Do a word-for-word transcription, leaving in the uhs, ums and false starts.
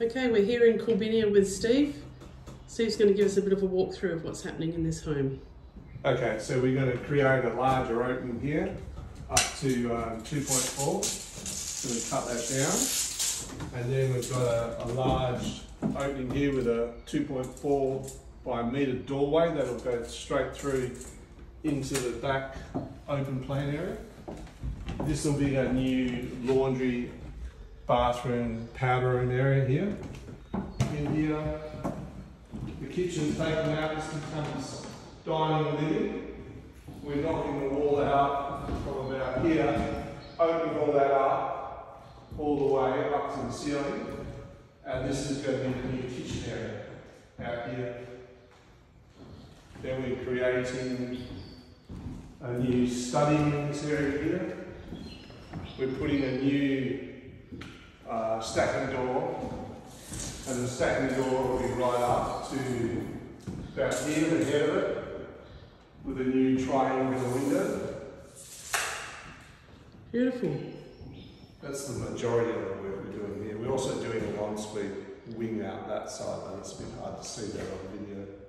Okay, we're here in Coolbinia with Steve. Steve's going to give us a bit of a walkthrough of what's happening in this home. Okay, so we're going to create a larger opening here, up to um, two point four. Going to cut that down. And then we've got a, a large opening here with a two point four by metre doorway that'll go straight through into the back open plan area. This will be a new laundry, bathroom, powder room area here. In here, the kitchen taken out, this becomes dining and living. We're knocking the wall out from about here, opening all that up, all the way up to the ceiling. And this is going to be the new kitchen area out here. Then we're creating a new study in this area here. We're putting a new Uh, stacking door, and the stacking door will be right up to about here, the head of it, with a new triangular window. Beautiful. That's the majority of the work we're doing here. We're also doing a one-suite wing out that side, and it's a bit hard to see that on video.